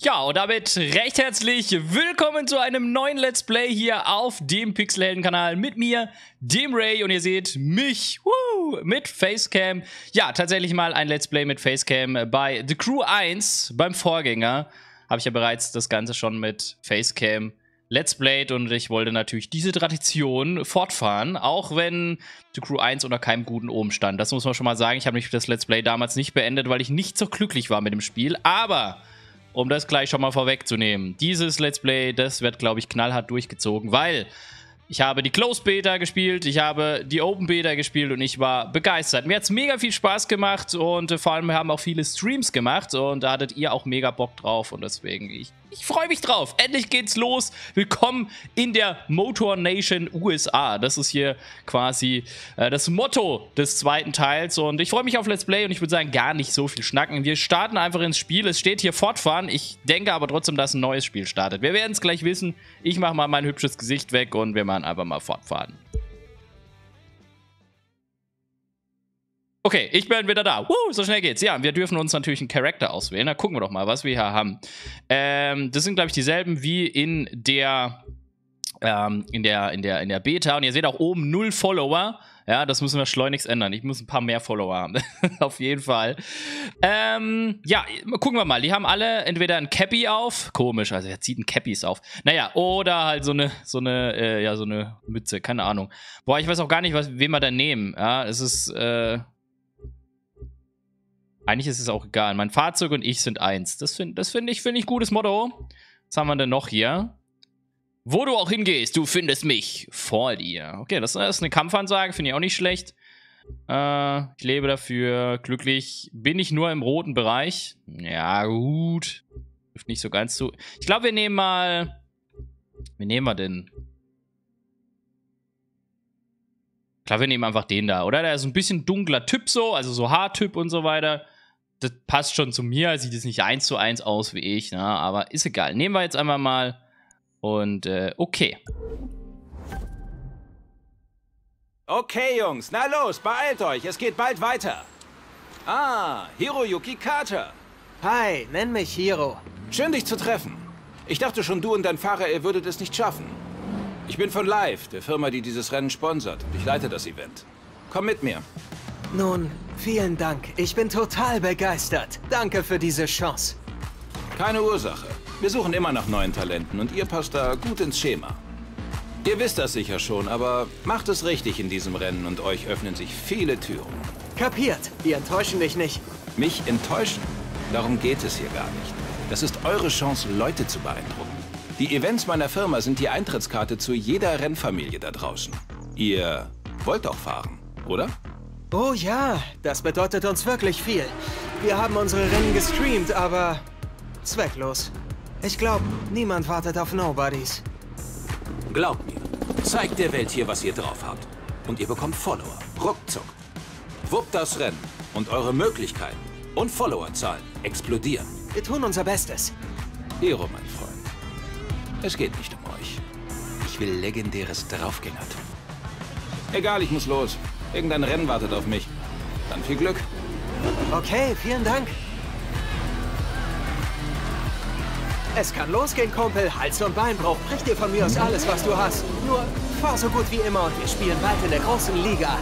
Ja, und damit recht herzlich willkommen zu einem neuen Let's Play hier auf dem Pixel-Helden-Kanal mit mir, dem Ray, und ihr seht mich mit Facecam. Ja, tatsächlich mal ein Let's Play mit Facecam bei The Crew 1, beim Vorgänger, habe ich ja bereits das Ganze schon mit Facecam Let's Played und ich wollte natürlich diese Tradition fortfahren, auch wenn The Crew 1 unter keinem guten Omen stand. Das muss man schon mal sagen, ich habe nämlich das Let's Play damals nicht beendet, weil ich nicht so glücklich war mit dem Spiel, aber... Um das gleich schon mal vorwegzunehmen, dieses Let's Play, das wird, glaube ich, knallhart durchgezogen, weil ich habe die Closed Beta gespielt, ich habe die Open Beta gespielt und ich war begeistert. Mir hat es mega viel Spaß gemacht und vor allem haben auch viele Streams gemacht und da hattet ihr auch mega Bock drauf und deswegen, ich freue mich drauf. Endlich geht's los. Willkommen in der Motornation USA. Das ist hier quasi das Motto des zweiten Teils und ich freue mich auf Let's Play und ich würde sagen, gar nicht so viel schnacken. Wir starten einfach ins Spiel. Es steht hier fortfahren. Ich denke aber trotzdem, dass ein neues Spiel startet. Wir werden es gleich wissen. Ich mache mal mein hübsches Gesicht weg und wir machen einfach mal fortfahren. Okay, ich bin wieder da. So schnell geht's. Ja, wir dürfen uns natürlich einen Charakter auswählen. Da gucken wir doch mal, was wir hier haben. Das sind, glaube ich, dieselben wie in der Beta. Und ihr seht auch oben 0 Follower. Ja, das müssen wir schleunigst ändern. Ich muss ein paar mehr Follower haben. Auf jeden Fall. Ja, gucken wir mal. Die haben alle entweder ein Cappy auf. Komisch, also er zieht ein Cappies auf. Naja, oder halt so eine Mütze. Keine Ahnung. Boah, ich weiß auch gar nicht, wen wir da nehmen. Ja, es ist, eigentlich ist es auch egal. Mein Fahrzeug und ich sind eins. Das finde ich gutes Motto. Was haben wir denn noch hier? Wo du auch hingehst, du findest mich vor dir. Okay, das ist eine Kampfansage, finde ich auch nicht schlecht. Ich lebe dafür, glücklich bin ich nur im roten Bereich. Ja, gut. Trifft nicht so ganz zu. Ich glaube, wir nehmen mal... Wen nehmen wir denn? Ich glaube, wir nehmen einfach den da, oder? Der ist ein bisschen dunkler Typ so, also so Haartyp und so weiter. Das passt schon zu mir, sieht jetzt nicht 1:1 aus wie ich, ne? Aber ist egal. Nehmen wir jetzt einfach mal... Und, okay. Okay, Jungs, na los, beeilt euch, es geht bald weiter. Ah, Hiroyuki Kata. Hi, nenn mich Hiro. Schön, dich zu treffen. Ich dachte schon, du und dein Fahrer, ihr würdet es nicht schaffen. Ich bin von Live, der Firma, die dieses Rennen sponsert. Ich leite das Event. Komm mit mir. Nun, vielen Dank. Ich bin total begeistert. Danke für diese Chance. Keine Ursache. Wir suchen immer nach neuen Talenten und ihr passt da gut ins Schema. Ihr wisst das sicher schon, aber macht es richtig in diesem Rennen und euch öffnen sich viele Türen. Kapiert, wir enttäuschen dich nicht. Mich enttäuschen? Darum geht es hier gar nicht. Das ist eure Chance, Leute zu beeindrucken. Die Events meiner Firma sind die Eintrittskarte zu jeder Rennfamilie da draußen. Ihr wollt auch fahren, oder? Oh ja, das bedeutet uns wirklich viel. Wir haben unsere Rennen gestreamt, aber zwecklos. Ich glaube, niemand wartet auf Nobodies. Glaubt mir, zeigt der Welt hier, was ihr drauf habt. Und ihr bekommt Follower, ruckzuck. Wuppt das Rennen und eure Möglichkeiten und Followerzahlen explodieren. Wir tun unser Bestes. Hero, mein Freund, es geht nicht um euch. Ich will legendäres Draufgängertum. Egal, ich muss los. Irgendein Rennen wartet auf mich. Dann viel Glück. Okay, vielen Dank. Es kann losgehen, Kumpel. Hals- und Beinbruch. Brich dir von mir aus alles, was du hast. Nur fahr so gut wie immer und wir spielen bald in der großen Liga.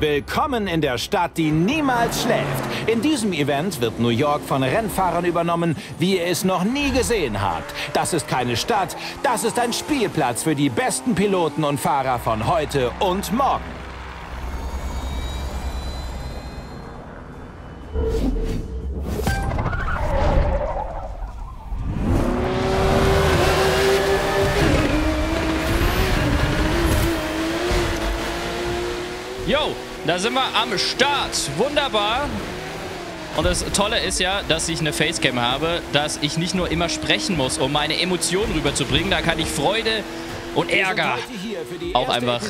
Willkommen in der Stadt, die niemals schläft. In diesem Event wird New York von Rennfahrern übernommen, wie ihr es noch nie gesehen habt. Das ist keine Stadt, das ist ein Spielplatz für die besten Piloten und Fahrer von heute und morgen. Yo! Da sind wir am Start. Wunderbar. Und das Tolle ist ja, dass ich eine Facecam habe, dass ich nicht nur immer sprechen muss, um meine Emotionen rüberzubringen. Da kann ich Freude und Ärger auch einfach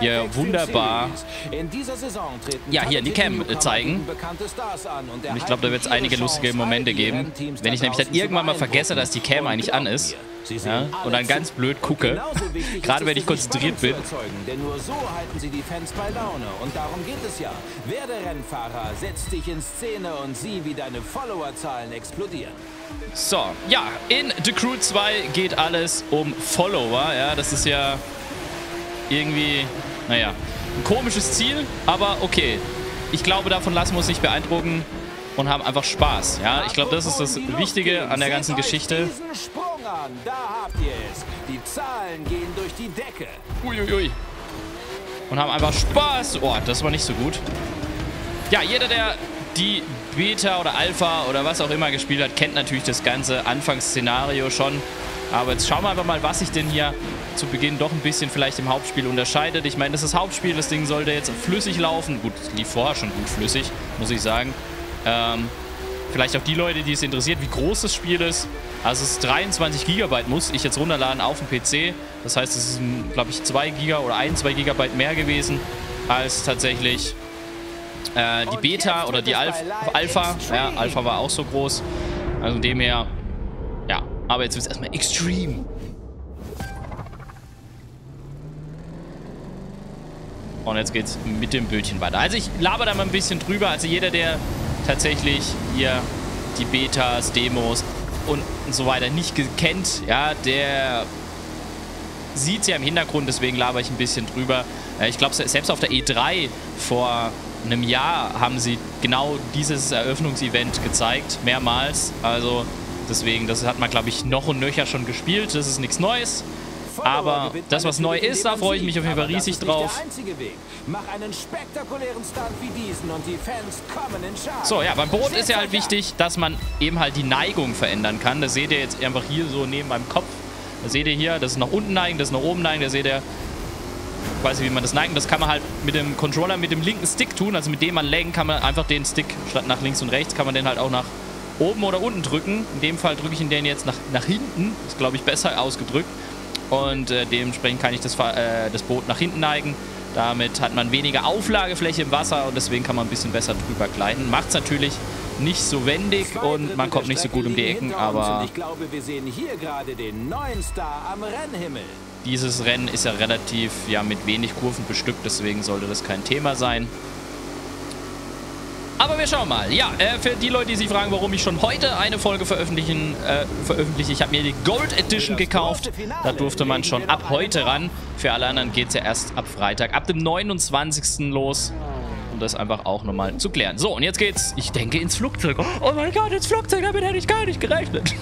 ja, wunderbar ja, hier in die Cam zeigen. Und ich glaube, da wird es einige lustige Momente geben. Wenn ich nämlich dann irgendwann mal vergesse, dass die Cam eigentlich an ist. ja, und dann ganz blöd gucke, gerade wenn ich konzentriert bin. Denn nur so halten sie die Fans bei Laune. Und darum geht es ja. Werde Rennfahrer, setz dich in Szene und sieh, wie deine Followerzahlen explodieren. So, ja, in The Crew 2 geht alles um Follower. Ja, das ist ja irgendwie, naja, ein komisches Ziel, aber okay. Ich glaube, davon lassen wir uns nicht beeindrucken und haben einfach Spaß. Ja, ich glaube, das ist das Wichtige an der ganzen Geschichte. Die Zahlen gehen durch die Decke. Uiuiui. Und haben einfach Spaß. Oh, das war nicht so gut. Ja, jeder, der die Beta oder Alpha oder was auch immer gespielt hat, kennt natürlich das ganze Anfangsszenario schon. Aber jetzt schauen wir einfach mal, was sich denn hier zu Beginn doch ein bisschen vielleicht im Hauptspiel unterscheidet. Ich meine, das ist das Hauptspiel, das Ding sollte jetzt flüssig laufen. Gut, es lief vorher schon gut flüssig, muss ich sagen. Vielleicht auch die Leute, die es interessiert, wie groß das Spiel ist. Also es ist 23 GB, muss ich jetzt runterladen auf dem PC. Das heißt, es ist, glaube ich, 2 GB oder 1-2 GB mehr gewesen als tatsächlich die Beta oder die Alpha. Ja, Alpha war auch so groß. Also dem her, ja. Aber jetzt wird es erstmal extrem. Und jetzt geht's mit dem Bötchen weiter. Also ich laber da mal ein bisschen drüber. Also jeder, der tatsächlich hier die Betas, Demos und so weiter nicht kennt, ja, der sieht ja im Hintergrund, deswegen laber ich ein bisschen drüber. Ich glaube, selbst auf der E3 vor einem Jahr haben sie genau dieses Eröffnungsevent gezeigt, mehrmals. Also deswegen, das hat man, glaube ich, noch und nöcher schon gespielt. Das ist nichts Neues. Aber das, was neu ist, da freue ich mich auf jeden Fall riesig drauf. So, ja, beim Boot ist ja halt wichtig, dass man eben halt die Neigung verändern kann. Das seht ihr jetzt einfach hier so neben meinem Kopf. Das seht ihr hier, das ist nach unten neigen, das ist nach oben neigen. Da seht ihr, ich weiß nicht, wie man das neigen. Das kann man halt mit dem Controller, mit dem linken Stick tun. Also mit dem man lenken kann man einfach den Stick, statt nach links und rechts, kann man den halt auch nach oben oder unten drücken. In dem Fall drücke ich ihn den jetzt nach hinten. Das ist, glaube ich, besser ausgedrückt. Und dementsprechend kann ich das Boot nach hinten neigen. Damit hat man weniger Auflagefläche im Wasser und deswegen kann man ein bisschen besser drüber gleiten. Macht es natürlich nicht so wendig und man kommt nicht so gut um die Ecken, aber ich glaube, wir sehen hier gerade den neuen Star am Rennhimmel. Dieses Rennen ist ja relativ mit wenig Kurven bestückt, deswegen sollte das kein Thema sein. Aber wir schauen mal. Ja, für die Leute, die sich fragen, warum ich schon heute eine Folge veröffentliche, ich habe mir die Gold Edition gekauft. Da durfte man schon ab heute ran. Für alle anderen geht es ja erst ab Freitag, ab dem 29. los. Um das einfach auch nochmal zu klären. So, und jetzt geht's, ich denke, ins Flugzeug. Oh mein Gott, ins Flugzeug, damit hätte ich gar nicht gerechnet.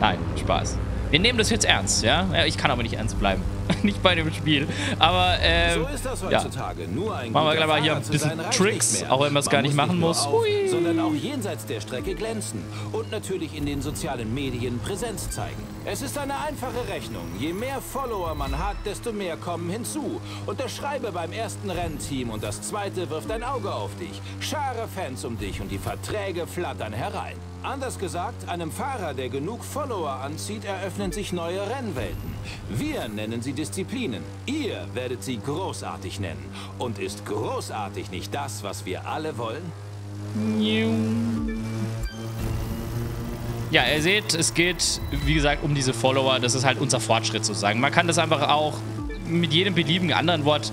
Nein, Spaß. Wir nehmen das jetzt ernst, ja? Ich kann aber nicht ernst bleiben. Nicht bei dem Spiel. Aber, so ist das heutzutage. Ja. Nur ein machen wir gleich mal hier ein bisschen Tricks, auch wenn man es gar nicht machen muss. Ui. Sondern auch jenseits der Strecke glänzen. Und natürlich in den sozialen Medien Präsenz zeigen. Es ist eine einfache Rechnung. Je mehr Follower man hat, desto mehr kommen hinzu. Unterschreibe beim ersten Rennteam und das zweite wirft ein Auge auf dich. Schare Fans um dich und die Verträge flattern herein. Anders gesagt, einem Fahrer, der genug Follower anzieht, eröffnen sich neue Rennwelten. Wir nennen sie Disziplinen. Ihr werdet sie großartig nennen. Und ist großartig nicht das, was wir alle wollen? Ja, ihr seht, es geht, wie gesagt, um diese Follower. Das ist halt unser Fortschritt sozusagen. Man kann das einfach auch mit jedem beliebigen anderen Wort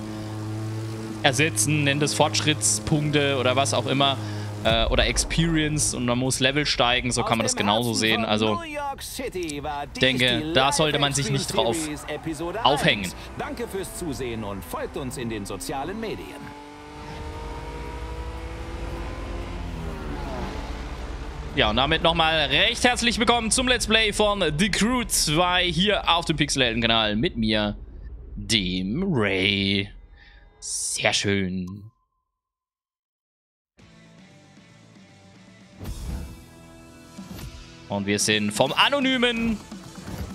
ersetzen. Nennt es Fortschrittspunkte oder was auch immer. Oder Experience und man muss Level steigen, so kann man das genauso sehen. Also, ich denke, da sollte man sich nicht drauf aufhängen. Danke fürs Zusehen und folgt uns in den sozialen Medien. Ja, und damit nochmal recht herzlich willkommen zum Let's Play von The Crew 2 hier auf dem Pixel-Helden-Kanal mit mir, dem Ray. Sehr schön. Und wir sind vom Anonymen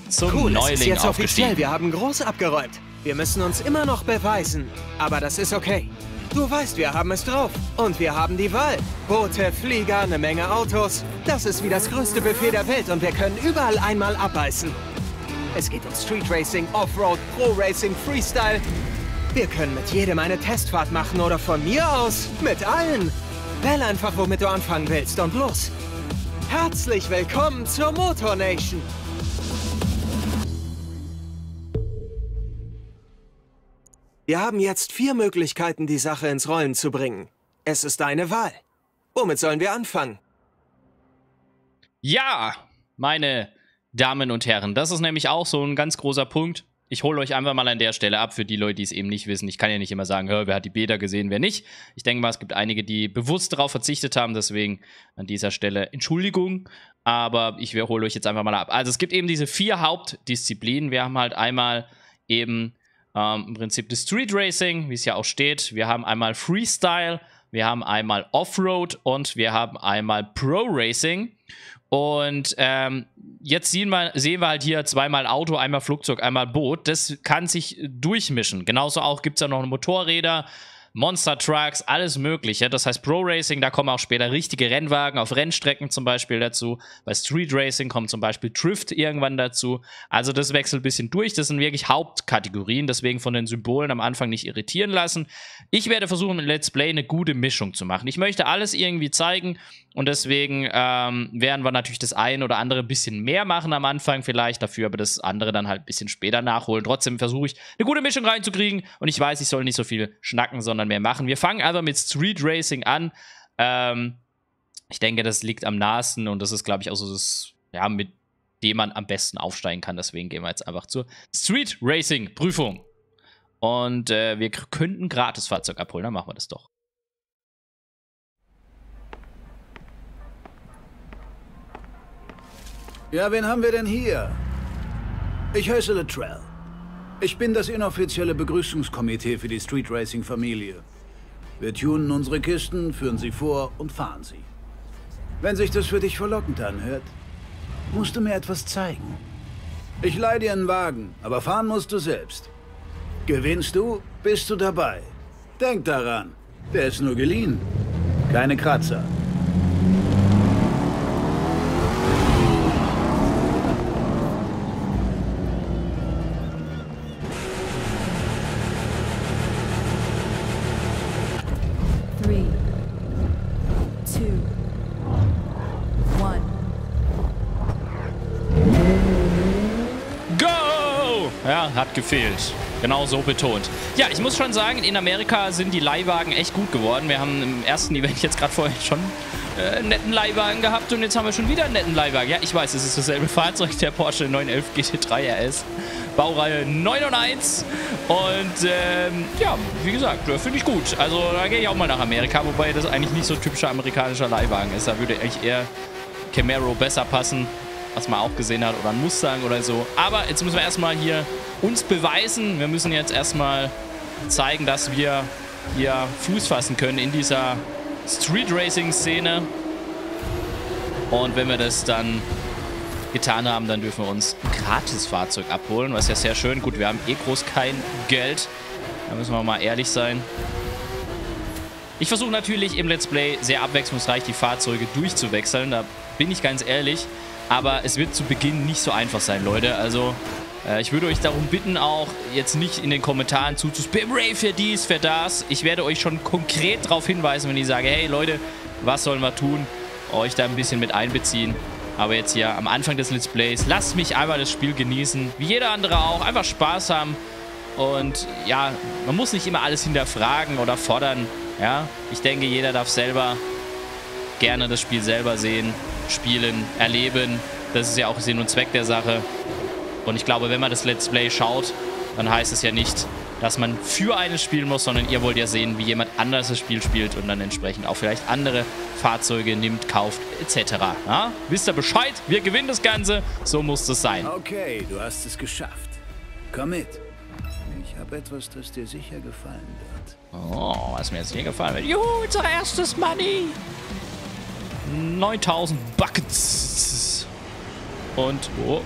zum Neuling aufgestiegen. Cool, es ist jetzt offiziell. Wir haben groß abgeräumt. Wir müssen uns immer noch beweisen. Aber das ist okay. Du weißt, wir haben es drauf. Und wir haben die Wahl. Boote, Flieger, eine Menge Autos. Das ist wie das größte Buffet der Welt und wir können überall einmal abbeißen. Es geht um Street Racing, Offroad, Pro Racing, Freestyle. Wir können mit jedem eine Testfahrt machen oder von mir aus mit allen. Wähl einfach, womit du anfangen willst und los. Herzlich willkommen zur Motornation. Wir haben jetzt 4 Möglichkeiten, die Sache ins Rollen zu bringen. Es ist deine Wahl. Womit sollen wir anfangen? Ja, meine Damen und Herren, das ist nämlich auch so ein ganz großer Punkt. Ich hole euch einfach mal an der Stelle ab, für die Leute, die es eben nicht wissen. Ich kann ja nicht immer sagen, wer hat die Bilder gesehen, wer nicht. Ich denke mal, es gibt einige, die bewusst darauf verzichtet haben. Deswegen an dieser Stelle Entschuldigung, aber ich hole euch jetzt einfach mal ab. Also es gibt eben diese 4 Hauptdisziplinen. Wir haben halt einmal eben im Prinzip das Street Racing, wie es ja auch steht. Wir haben einmal Freestyle, wir haben einmal Offroad und wir haben einmal Pro Racing. Und jetzt sehen wir halt hier zweimal Auto, einmal Flugzeug, einmal Boot. Das kann sich durchmischen. Genauso auch gibt es ja noch Motorräder, Monster Trucks, alles mögliche. Das heißt Pro Racing, da kommen auch später richtige Rennwagen auf Rennstrecken zum Beispiel dazu. Bei Street Racing kommt zum Beispiel Drift irgendwann dazu. Also das wechselt ein bisschen durch. Das sind wirklich Hauptkategorien, deswegen von den Symbolen am Anfang nicht irritieren lassen. Ich werde versuchen, im Let's Play eine gute Mischung zu machen. Ich möchte alles irgendwie zeigen und deswegen werden wir natürlich das eine oder andere ein bisschen mehr machen am Anfang vielleicht, dafür aber das andere dann halt ein bisschen später nachholen. Trotzdem versuche ich, eine gute Mischung reinzukriegen und ich weiß, ich soll nicht so viel schnacken, sondern mehr machen. Wir fangen aber mit Street Racing an. Ich denke, das liegt am nahesten und das ist, glaube ich, auch so das, ja, mit dem man am besten aufsteigen kann. Deswegen gehen wir jetzt einfach zur Street Racing Prüfung. Und wir könnten ein Gratisfahrzeug abholen, dann machen wir das doch. Ja, wen haben wir denn hier? Ich heiße Latrell. Ich bin das inoffizielle Begrüßungskomitee für die Street Racing Familie. Wir tunen unsere Kisten, führen sie vor und fahren sie. Wenn sich das für dich verlockend anhört, musst du mir etwas zeigen. Ich leihe dir einen Wagen, aber fahren musst du selbst. Gewinnst du, bist du dabei. Denk daran, der ist nur geliehen. Keine Kratzer. Hat gefehlt. Genau so betont. Ja, ich muss schon sagen, in Amerika sind die Leihwagen echt gut geworden. Wir haben im ersten Event jetzt gerade vorhin schon einen netten Leihwagen gehabt und jetzt haben wir schon wieder einen netten Leihwagen. Ja, ich weiß, es ist dasselbe Fahrzeug, der Porsche 911 GT3 RS, Baureihe 901. Und ja, wie gesagt, finde ich gut. Also da gehe ich auch mal nach Amerika, wobei das eigentlich nicht so typischer amerikanischer Leihwagen ist. Da würde eigentlich eher Camaro besser passen, was man auch gesehen hat, oder ein Mustang oder so. Aber jetzt müssen wir erstmal hier uns beweisen. Wir müssen jetzt erstmal zeigen, dass wir hier Fuß fassen können in dieser Street Racing Szene. Und wenn wir das dann getan haben, dann dürfen wir uns ein Gratisfahrzeug abholen, was ja sehr schön. Gut, wir haben eh groß kein Geld. Da müssen wir mal ehrlich sein. Ich versuche natürlich im Let's Play sehr abwechslungsreich die Fahrzeuge durchzuwechseln. Da bin ich ganz ehrlich. Aber es wird zu Beginn nicht so einfach sein, Leute. Also, ich würde euch darum bitten, auch jetzt nicht in den Kommentaren zuzuspammen, Ray für dies, für das. Ich werde euch schon konkret darauf hinweisen, wenn ich sage, hey Leute, was sollen wir tun? Euch da ein bisschen mit einbeziehen. Aber jetzt hier am Anfang des Let's Plays, lasst mich einmal das Spiel genießen. Wie jeder andere auch. Einfach Spaß haben. Und ja, man muss nicht immer alles hinterfragen oder fordern. Ja, ich denke, jeder darf selber gerne das Spiel selber sehen, spielen, erleben. Das ist ja auch Sinn und Zweck der Sache. Und ich glaube, wenn man das Let's Play schaut, dann heißt es ja nicht, dass man für eines spielen muss, sondern ihr wollt ja sehen, wie jemand anders das Spiel spielt und dann entsprechend auch vielleicht andere Fahrzeuge nimmt, kauft, etc. Ja? Wisst ihr Bescheid? Wir gewinnen das Ganze. So muss das sein. Okay, du hast es geschafft. Komm mit. Ich habe etwas, das dir sicher gefallen wird. Oh, was mir jetzt hier gefallen wird. Juhu, unser erstes Money. 9000 Buckets. Und oh.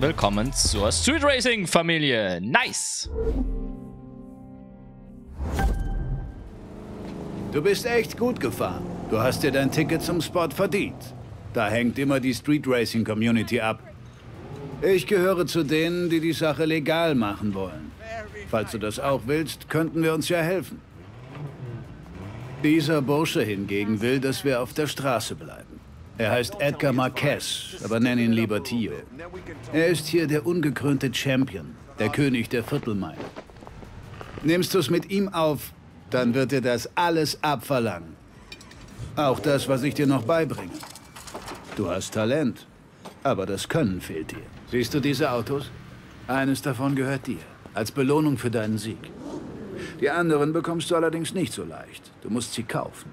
Willkommen zur Street Racing Familie. Nice. Du bist echt gut gefahren. Du hast dir dein Ticket zum Spot verdient. Da hängt immer die Street Racing Community ab. Ich gehöre zu denen, die die Sache legal machen wollen. Falls du das auch willst, könnten wir uns ja helfen. Dieser Bursche hingegen will, dass wir auf der Straße bleiben. Er heißt Edgar Marquez, aber nenn ihn lieber Tio. Er ist hier der ungekrönte Champion, der König der Viertelmeilen. Nimmst du es mit ihm auf, dann wird dir das alles abverlangen. Auch das, was ich dir noch beibringe. Du hast Talent, aber das Können fehlt dir. Siehst du diese Autos? Eines davon gehört dir, als Belohnung für deinen Sieg. Die anderen bekommst du allerdings nicht so leicht. Du musst sie kaufen.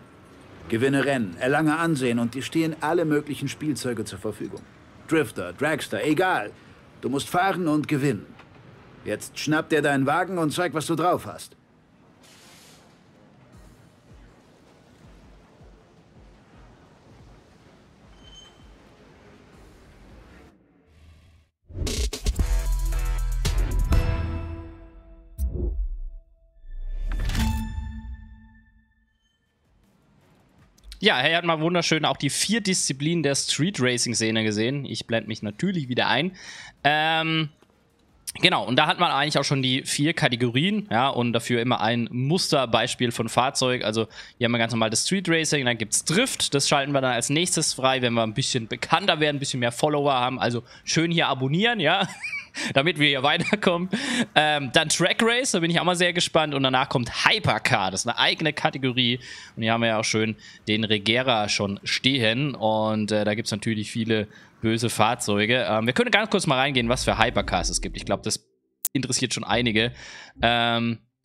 Gewinne Rennen, erlange Ansehen und dir stehen alle möglichen Spielzeuge zur Verfügung. Drifter, Dragster, egal. Du musst fahren und gewinnen. Jetzt schnapp dir deinen Wagen und zeig, was du drauf hast. Ja, er hat mal wunderschön auch die 4 Disziplinen der Street-Racing-Szene gesehen. Ich blende mich natürlich wieder ein. Genau, und da hat man eigentlich auch schon die 4 Kategorien, ja, und dafür immer ein Musterbeispiel von Fahrzeug. Also hier haben wir ganz normal das Street-Racing, dann gibt es Drift. Das schalten wir dann als nächstes frei, wenn wir ein bisschen bekannter werden, ein bisschen mehr Follower haben. Also schön hier abonnieren, ja, damit wir hier weiterkommen. Dann Track Race, da bin ich auch mal sehr gespannt. Und danach kommt Hypercar, das ist eine eigene Kategorie. Und hier haben wir ja auch schön den Regera schon stehen. Und da gibt es natürlich viele böse Fahrzeuge. Wir können ganz kurz mal reingehen, was für Hypercars es gibt. Ich glaube, das interessiert schon einige. Da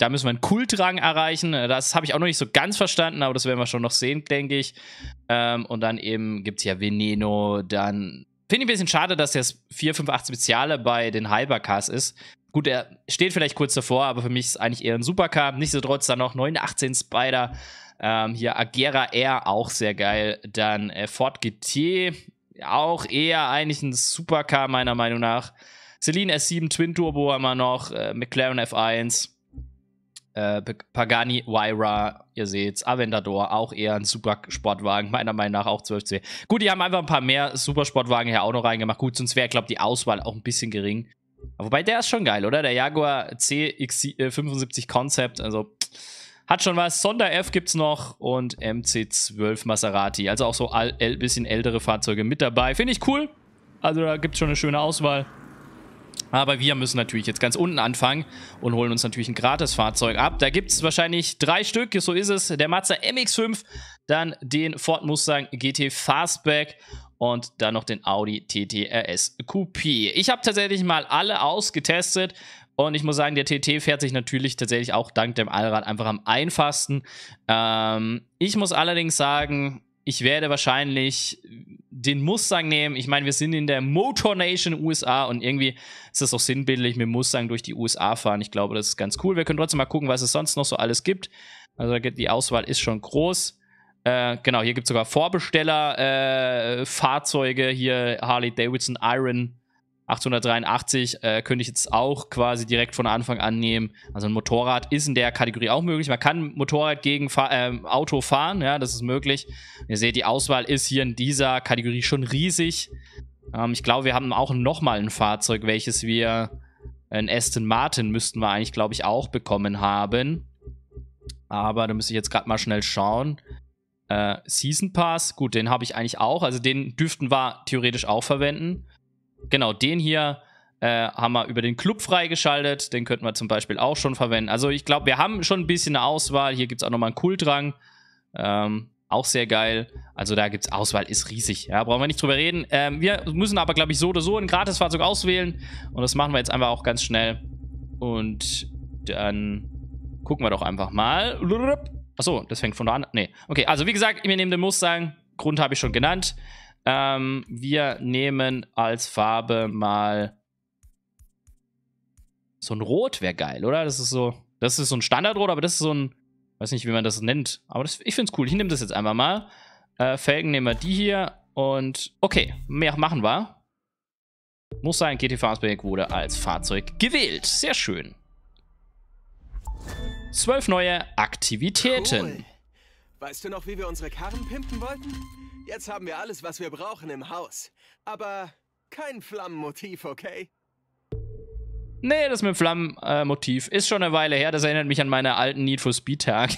müssen wir einen Kultrang erreichen. Das habe ich auch noch nicht so ganz verstanden, aber das werden wir schon noch sehen, denke ich. Und dann eben gibt es ja Veneno, dann... Finde ich ein bisschen schade, dass das 458 Speziale bei den Hypercars ist. Gut, er steht vielleicht kurz davor, aber für mich ist es eigentlich eher ein Supercar. Nichtsdestotrotz dann noch 918 Spider, hier Agera R, auch sehr geil. Dann Ford GT, auch eher eigentlich ein Supercar meiner Meinung nach. Celine S7 Twin Turbo haben wir noch, McLaren F1, Pagani Huayra, ihr seht's, Aventador, auch eher ein Supersportwagen, meiner Meinung nach auch 12C. Gut, die haben einfach ein paar mehr Supersportwagen hier auch noch reingemacht. Gut, sonst wäre, glaube ich, die Auswahl auch ein bisschen gering. Wobei, der ist schon geil, oder? Der Jaguar CX75 Concept, also hat schon was. Sonder-F gibt's noch und MC12 Maserati, also auch so ein bisschen ältere Fahrzeuge mit dabei. Finde ich cool, also da gibt's schon eine schöne Auswahl. Aber wir müssen natürlich jetzt ganz unten anfangen und holen uns natürlich ein Gratis-Fahrzeug ab. Da gibt es wahrscheinlich 3 Stück, so ist es. Der Mazda MX-5, dann den Ford Mustang GT Fastback und dann noch den Audi TT RS Coupé. Ich habe tatsächlich mal alle ausgetestet und ich muss sagen, der TT fährt sich natürlich tatsächlich auch dank dem Allrad einfach am einfachsten. Ich muss allerdings sagen... Ich werde wahrscheinlich den Mustang nehmen. Ich meine, wir sind in der Motornation USA und irgendwie ist das auch sinnbildlich, mit Mustang durch die USA fahren. Ich glaube, das ist ganz cool. Wir können trotzdem mal gucken, was es sonst noch so alles gibt. Also die Auswahl ist schon groß. Genau, hier gibt es sogar Vorbesteller-Fahrzeuge. Hier Harley-Davidson Iron 883 könnte ich jetzt auch quasi direkt von Anfang an nehmen. Also ein Motorrad ist in der Kategorie auch möglich. Man kann Motorrad gegen Auto fahren, ja, das ist möglich. Ihr seht, die Auswahl ist hier in dieser Kategorie schon riesig. Ich glaube, wir haben auch nochmal ein Fahrzeug, welches wir in Aston Martin müssten wir eigentlich, glaube ich, auch bekommen haben. Aber da müsste ich jetzt gerade mal schnell schauen. Season Pass, gut, den habe ich eigentlich auch. Also den dürften wir theoretisch auch verwenden. Genau, den hier haben wir über den Club freigeschaltet. Den könnten wir zum Beispiel auch schon verwenden. Also ich glaube, wir haben schon ein bisschen eine Auswahl. Hier gibt es auch nochmal einen Kultrang. Auch sehr geil. Also da gibt es Auswahl, ist riesig. Ja, brauchen wir nicht drüber reden. Wir müssen aber, glaube ich, so oder so ein Gratisfahrzeug auswählen. Und das machen wir jetzt einfach auch ganz schnell. Und dann gucken wir doch einfach mal. Achso, das fängt von da an. Nee. Okay, also wie gesagt, wir nehmen den Mustang. Grund habe ich schon genannt. Wir nehmen als Farbe mal so ein Rot, wäre geil, oder? Das ist so ein Standardrot, aber das ist so ein, weiß nicht, wie man das nennt, aber das, ich finde es cool. Ich nehme das jetzt einmal mal. Felgen nehmen wir die hier und okay, mehr machen wir. Muss sein, GT Fastback wurde als Fahrzeug gewählt. Sehr schön. 12 neue Aktivitäten. Cool. Weißt du noch, wie wir unsere Karren pimpen wollten? Jetzt haben wir alles, was wir brauchen im Haus. Aber kein Flammenmotiv, okay? Nee, das mit dem Flammenmotiv ist schon eine Weile her. Das erinnert mich an meine alten Need for Speed-Tage.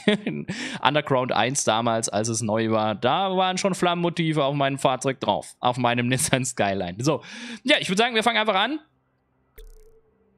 Underground 1 damals, als es neu war. Da waren schon Flammenmotive auf meinem Fahrzeug drauf. Auf meinem Nissan Skyline. So, ja, ich würde sagen, wir fangen einfach an.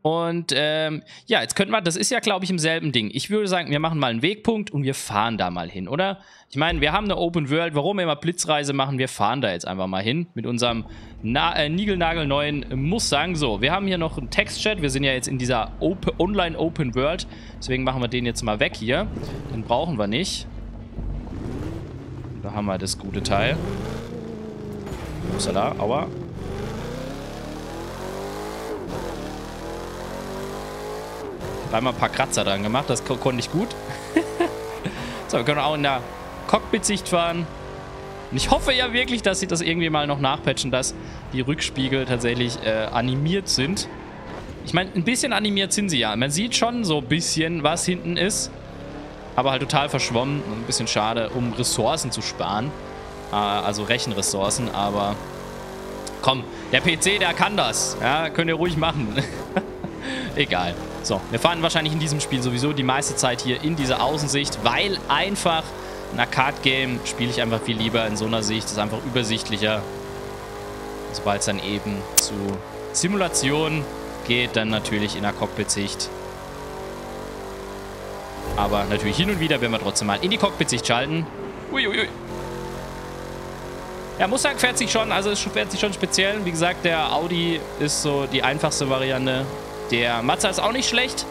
Und ja, jetzt könnten wir, das ist ja, glaube ich, im selben Ding. Ich würde sagen, wir machen mal einen Wegpunkt und wir fahren da mal hin, oder? Ich meine, wir haben eine Open World, warum immer Blitzreise machen, wir fahren da jetzt einfach mal hin mit unserem niegelnagelneuen Mustang. So, wir haben hier noch einen Textchat, wir sind ja jetzt in dieser Online Open World, deswegen machen wir den jetzt mal weg hier. Den brauchen wir nicht. Da haben wir das gute Teil. Upsala, aua. Einmal ein paar Kratzer dran gemacht, das konnte ich gut. So, wir können auch in der Cockpit-Sicht fahren. Und ich hoffe ja wirklich, dass sie das irgendwie mal noch nachpatchen, dass die Rückspiegel tatsächlich animiert sind. Ich meine, ein bisschen animiert sind sie ja. Man sieht schon so ein bisschen, was hinten ist. Aber halt total verschwommen und ein bisschen schade, um Ressourcen zu sparen. Also Rechenressourcen, aber komm, der PC, der kann das. Ja, könnt ihr ruhig machen. Egal. So, wir fahren wahrscheinlich in diesem Spiel sowieso die meiste Zeit hier in dieser Außensicht, weil einfach ein Arcade-Game spiele ich einfach viel lieber in so einer Sicht. Das ist einfach übersichtlicher. Sobald es dann eben zu Simulationen geht, dann natürlich in der Cockpit-Sicht. Aber natürlich hin und wieder werden wir trotzdem mal in die Cockpit-Sicht schalten. Uiuiui. Ja, Mustang fährt sich schon, also es fährt sich schon speziell. Wie gesagt, der Audi ist so die einfachste Variante. Der Mazda ist auch nicht schlecht.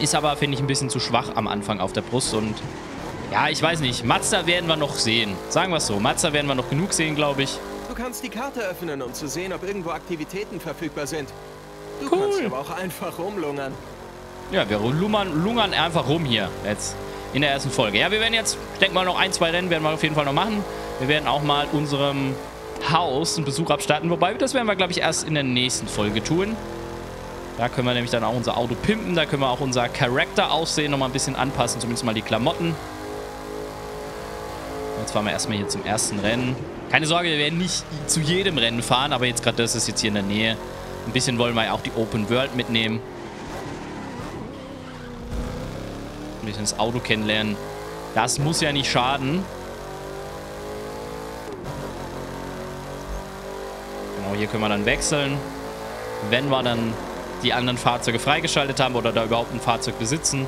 Ist aber, finde ich, ein bisschen zu schwach am Anfang auf der Brust. Und ja, ich weiß nicht. Mazda werden wir noch sehen. Sagen wir es so. Mazda werden wir noch genug sehen, glaube ich. Du kannst die Karte öffnen, um zu sehen, ob irgendwo Aktivitäten verfügbar sind. Du kannst aber auch einfach rumlungern. Ja, wir lungern einfach rum hier. Jetzt in der ersten Folge. Ja, wir werden jetzt, ich denke mal, noch ein, zwei Rennen werden wir auf jeden Fall noch machen. Wir werden auch mal unserem Haus einen Besuch abstatten. Wobei, das werden wir, glaube ich, erst in der nächsten Folge tun. Da können wir nämlich dann auch unser Auto pimpen. Da können wir auch unser Charakter-Aussehen nochmal ein bisschen anpassen. Zumindest mal die Klamotten. Jetzt fahren wir erstmal hier zum ersten Rennen. Keine Sorge, wir werden nicht zu jedem Rennen fahren. Aber jetzt gerade das ist jetzt hier in der Nähe. Ein bisschen wollen wir ja auch die Open World mitnehmen. Ein bisschen das Auto kennenlernen. Das muss ja nicht schaden. Genau, hier können wir dann wechseln. Wenn wir dann die anderen Fahrzeuge freigeschaltet haben oder da überhaupt ein Fahrzeug besitzen.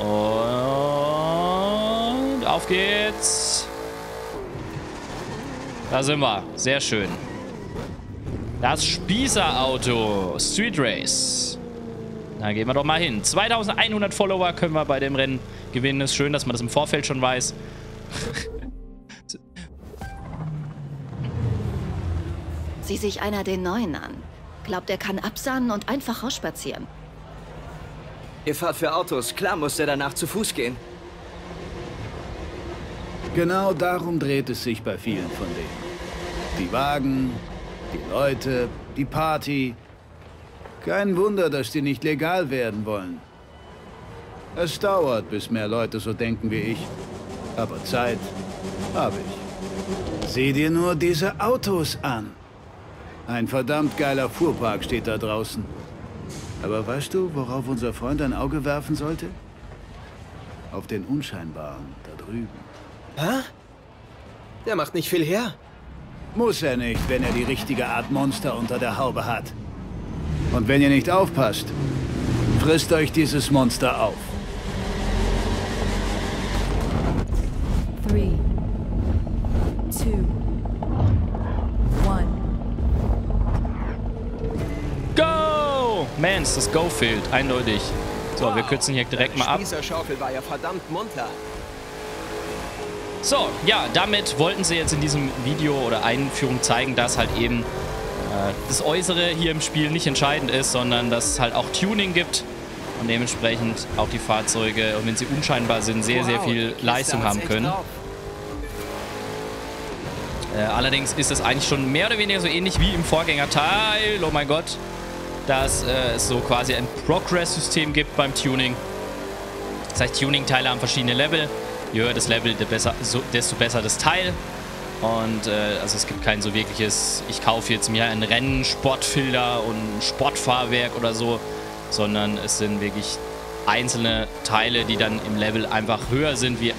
Und auf geht's. Da sind wir. Sehr schön. Das Spießerauto. Street Race. Da gehen wir doch mal hin. 2100 Follower können wir bei dem Rennen gewinnen. Ist schön, dass man das im Vorfeld schon weiß. Sieh sich einer den Neuen an. Glaubt, er kann absahnen und einfach rausspazieren. Ihr fahrt für Autos. Klar muss er danach zu Fuß gehen. Genau darum dreht es sich bei vielen von denen. Die Wagen, die Leute, die Party. Kein Wunder, dass die nicht legal werden wollen. Es dauert, bis mehr Leute so denken wie ich. Aber Zeit habe ich. Sieh dir nur diese Autos an. Ein verdammt geiler Fuhrpark steht da draußen. Aber weißt du, worauf unser Freund ein Auge werfen sollte? Auf den Unscheinbaren, da drüben. Hä? Der macht nicht viel her. Muss er nicht, wenn er die richtige Art Monster unter der Haube hat. Und wenn ihr nicht aufpasst, frisst euch dieses Monster auf. 3, 2... Mans, das Go fehlt, eindeutig. So, wir kürzen hier direkt mal ab. Dieser Schaufel war ja verdammt munter. So, ja, damit wollten sie jetzt in diesem Video oder Einführung zeigen, dass halt eben das Äußere hier im Spiel nicht entscheidend ist, sondern dass es halt auch Tuning gibt und dementsprechend auch die Fahrzeuge, und wenn sie unscheinbar sind, sehr, sehr viel Leistung haben können. Allerdings ist das eigentlich schon mehr oder weniger so ähnlich wie im Vorgängerteil. Oh mein Gott. Dass es so quasi ein Progress-System gibt beim Tuning. Das heißt, Tuning-Teile haben verschiedene Level. Je höher das Level, desto besser das Teil. Und also es gibt kein so wirkliches, ich kaufe jetzt mir einen Rennen-Sportfilter und ein Sportfahrwerk oder so, sondern es sind wirklich einzelne Teile, die dann im Level einfach höher sind wie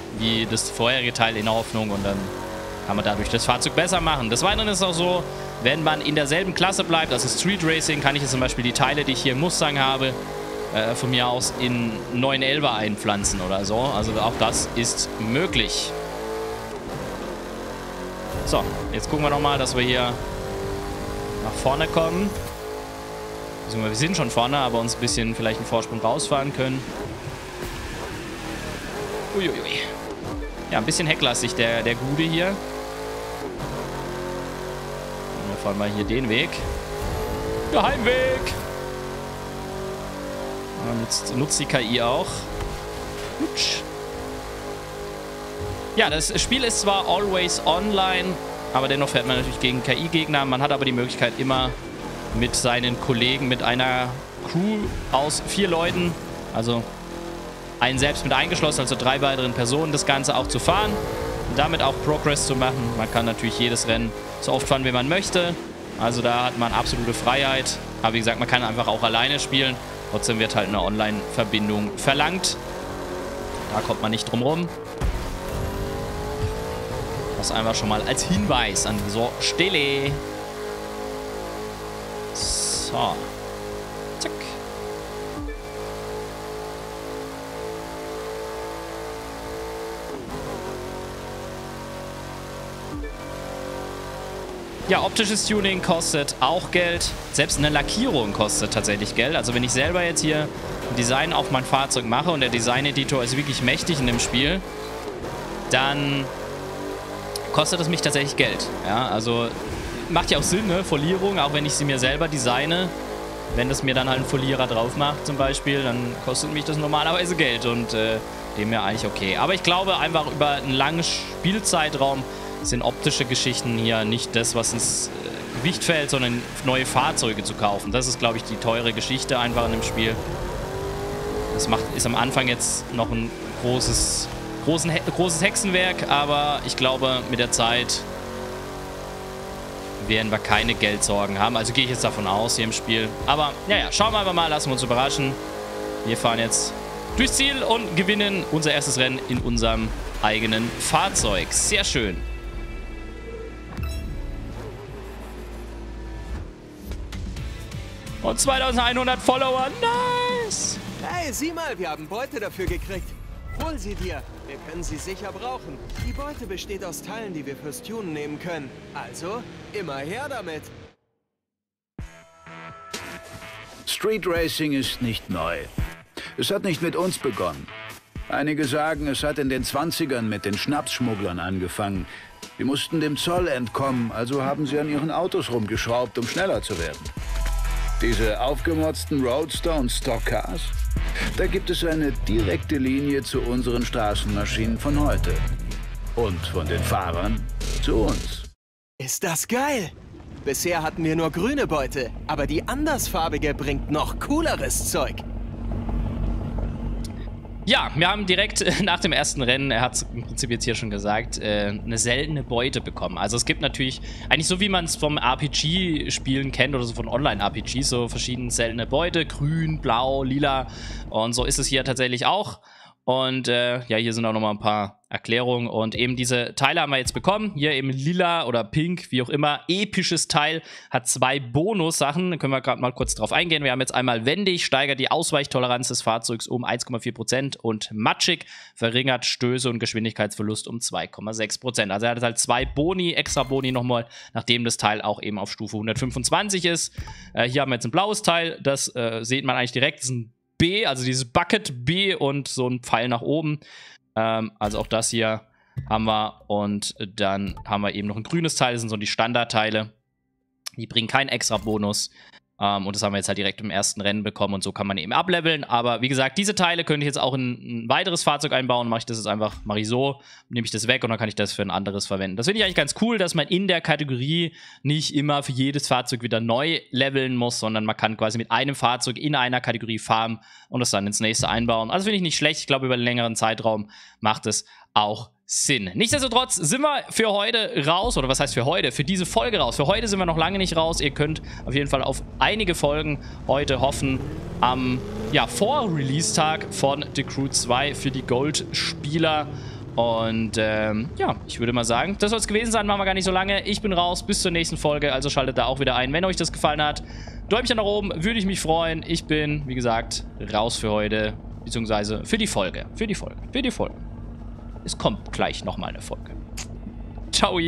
das vorherige Teil in der Hoffnung, und dann kann man dadurch das Fahrzeug besser machen. Des Weiteren ist es auch so, wenn man in derselben Klasse bleibt, also Street Racing, kann ich jetzt zum Beispiel die Teile, die ich hier im Mustang habe, von mir aus in 911er einpflanzen oder so. Also auch das ist möglich. So, jetzt gucken wir nochmal, dass wir hier nach vorne kommen. Also wir sind schon vorne, aber uns ein bisschen vielleicht einen Vorsprung rausfahren können. Uiuiui. Ja, ein bisschen hecklastig, der Gude hier. Und wir fahren mal hier den Weg. Geheimweg! Nutzt die KI auch. Hutsch. Ja, das Spiel ist zwar always online, aber dennoch fährt man natürlich gegen KI-Gegner. Man hat aber die Möglichkeit, immer mit seinen Kollegen, mit einer Crew aus 4 Leuten, also einen selbst mit eingeschlossen, also 3 weiteren Personen, das Ganze auch zu fahren und damit auch Progress zu machen. Man kann natürlich jedes Rennen so oft fahren, wie man möchte. Also da hat man absolute Freiheit. Aber wie gesagt, man kann einfach auch alleine spielen. Trotzdem wird halt eine Online-Verbindung verlangt. Da kommt man nicht drum rum. Das einfach schon mal als Hinweis an so Stelle. So. Zack. Ja, optisches Tuning kostet auch Geld. Selbst eine Lackierung kostet tatsächlich Geld. Also wenn ich selber jetzt hier ein Design auf mein Fahrzeug mache und der Design-Editor ist wirklich mächtig in dem Spiel, dann kostet es mich tatsächlich Geld. Ja, also macht ja auch Sinn, ne? Folierung, auch wenn ich sie mir selber designe. Wenn das mir dann halt ein Folierer drauf macht zum Beispiel, dann kostet mich das normalerweise Geld und dem ja eigentlich okay. Aber ich glaube einfach über einen langen Spielzeitraum sind optische Geschichten hier nicht das, was ins Gewicht fällt, sondern neue Fahrzeuge zu kaufen. Das ist, glaube ich, die teure Geschichte einfach in dem Spiel. Das ist am Anfang jetzt noch ein großes Hexenwerk, aber ich glaube, mit der Zeit werden wir keine Geldsorgen haben. Also gehe ich jetzt davon aus hier im Spiel. Aber naja, schauen wir einfach mal, lassen wir uns überraschen. Wir fahren jetzt durchs Ziel und gewinnen unser erstes Rennen in unserem eigenen Fahrzeug. Sehr schön. Und 2100 Follower. Nice! Hey, sieh mal, wir haben Beute dafür gekriegt. Hol sie dir. Wir können sie sicher brauchen. Die Beute besteht aus Teilen, die wir fürs Tunen nehmen können. Also, immer her damit. Street Racing ist nicht neu. Es hat nicht mit uns begonnen. Einige sagen, es hat in den 20ern mit den Schnapsschmugglern angefangen. Die mussten dem Zoll entkommen, also haben sie an ihren Autos rumgeschraubt, um schneller zu werden. Diese aufgemotzten Roadster und Stockcars? Da gibt es eine direkte Linie zu unseren Straßenmaschinen von heute. Und von den Fahrern zu uns. Ist das geil! Bisher hatten wir nur grüne Beute, aber die andersfarbige bringt noch cooleres Zeug. Ja, wir haben direkt nach dem ersten Rennen, er hat es im Prinzip jetzt hier schon gesagt, eine seltene Beute bekommen. Also es gibt natürlich, eigentlich so wie man es vom RPG-Spielen kennt oder so von Online-RPGs, so verschiedene seltene Beute, grün, blau, lila, und so ist es hier tatsächlich auch. Und ja, hier sind auch nochmal ein paar Erklärungen und eben diese Teile haben wir jetzt bekommen. Hier eben lila oder pink, wie auch immer. Episches Teil hat 2 Bonussachen. Da können wir gerade mal kurz drauf eingehen. Wir haben jetzt einmal wendig, steigert die Ausweichtoleranz des Fahrzeugs um 1,4% und matschig, verringert Stöße und Geschwindigkeitsverlust um 2,6%. Also er hat halt 2 Boni, extra Boni nochmal, nachdem das Teil auch eben auf Stufe 125 ist. Hier haben wir jetzt ein blaues Teil, das sieht man eigentlich direkt, das ist ein B, also dieses Bucket B und so ein Pfeil nach oben. Also auch das hier haben wir. Und dann haben wir eben noch ein grünes Teil. Das sind so die Standardteile. Die bringen keinen extra Bonus. Und das haben wir jetzt halt direkt im ersten Rennen bekommen. Und so kann man eben ableveln. Aber wie gesagt, diese Teile könnte ich jetzt auch in ein weiteres Fahrzeug einbauen. Mache ich das jetzt einfach, mache ich so, nehme ich das weg und dann kann ich das für ein anderes verwenden. Das finde ich eigentlich ganz cool, dass man in der Kategorie nicht immer für jedes Fahrzeug wieder neu leveln muss, sondern man kann quasi mit einem Fahrzeug in einer Kategorie farmen und das dann ins nächste einbauen. Also finde ich nicht schlecht. Ich glaube, über einen längeren Zeitraum macht es auch Sinn. Nichtsdestotrotz sind wir für heute raus, oder was heißt für heute? Für diese Folge raus. Für heute sind wir noch lange nicht raus. Ihr könnt auf jeden Fall auf einige Folgen heute hoffen, am Vor-Release-Tag von The Crew 2 für die Gold-Spieler. Und ja, ich würde mal sagen, das soll es gewesen sein, machen wir gar nicht so lange. Ich bin raus, bis zur nächsten Folge, also schaltet da auch wieder ein. Wenn euch das gefallen hat, Däumchen nach oben, würde ich mich freuen. Ich bin, wie gesagt, raus für heute, beziehungsweise für die Folge. Es kommt gleich nochmal eine Folge. Ciao.